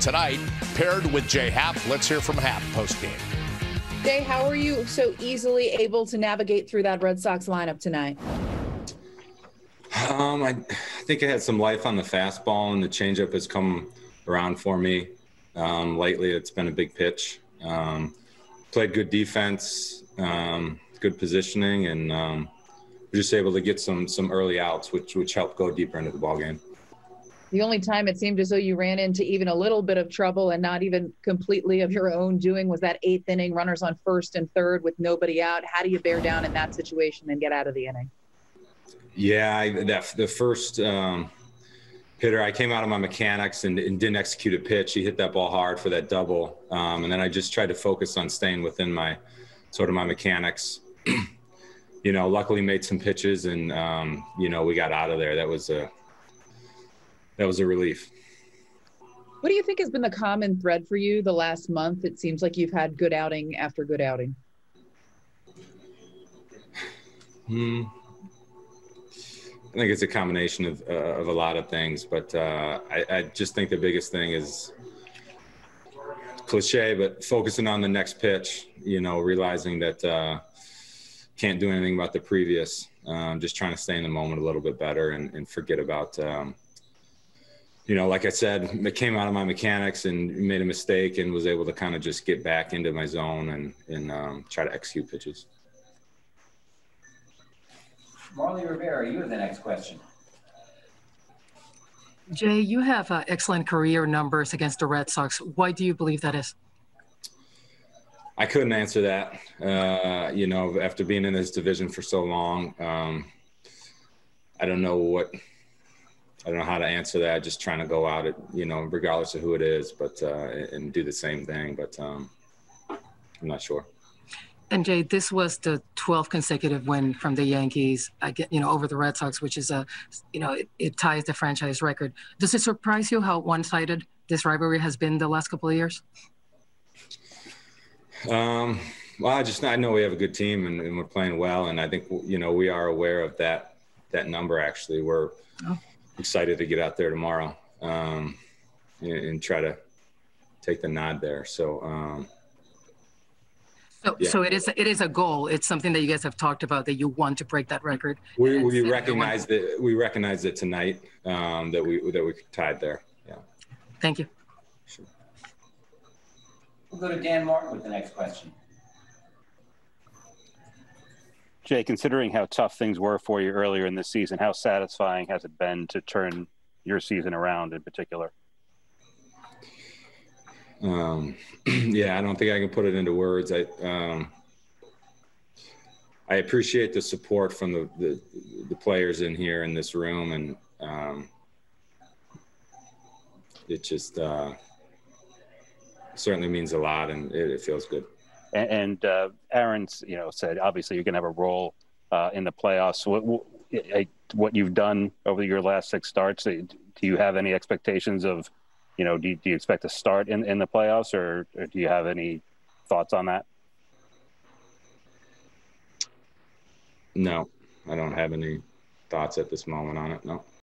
started tonight, paired with J.A. Happ. Let's hear from Happ postgame. Jay, how are you so easily able to navigate through that Red Sox lineup tonight? I think I had some life on the fastball, and the changeup has come around for me. Lately, it's been a big pitch. Played good defense, good positioning, and we're just able to get some early outs, which helped go deeper into the ballgame. The only time it seemed as though you ran into even a little bit of trouble, and not even completely of your own doing, was that eighth inning, runners on first and third with nobody out. How do you bear down in that situation and get out of the inning? Yeah, the first hitter, I came out of my mechanics and didn't execute a pitch. He hit that ball hard for that double. And then I just tried to focus on staying within my my mechanics. You know, luckily made some pitches and, you know, we got out of there. That was a relief. What do you think has been the common thread for you the last month? It seems like you've had good outing after good outing. I think it's a combination of a lot of things, but I just think the biggest thing is cliche, but focusing on the next pitch, you know, realizing that can't do anything about the previous, just trying to stay in the moment a little bit better and forget about, you know, like I said, I came out of my mechanics and made a mistake and was able to kind of just get back into my zone and try to execute pitches. Molly Rivera, you have the next question. Jay, you have excellent career numbers against the Red Sox. Why do you believe that is? I couldn't answer that. You know, after being in this division for so long, I don't know how to answer that. Just trying to go out at, you know, regardless of who it is, but and do the same thing. But I'm not sure. And Jay, this was the 12th consecutive win from the Yankees, you know, over the Red Sox, which is you know, it ties the franchise record. Does it surprise you how one-sided this rivalry has been the last couple of years? Well, I know we have a good team and we're playing well, and I think, you know, we are aware of that number. Actually, we're excited to get out there tomorrow and try to take the nod there. So, yeah. So it is a goal. It's something that you guys have talked about, that you want to break that record. We recognize it tonight, that we tied there. Yeah. Thank you. Sure. We'll go to Dan Martin with the next question. Jay, considering how tough things were for you earlier in this season, how satisfying has it been to turn your season around in particular? Yeah, I don't think I can put it into words. I appreciate the support from the players in here in this room, and it just certainly means a lot, and it feels good. And Aaron's, you know, said obviously you're going to have a role in the playoffs. What you've done over your last 6 starts, do you have any expectations of, you know, do you expect to start in the playoffs, or do you have any thoughts on that? No, I don't have any thoughts at this moment on it, no.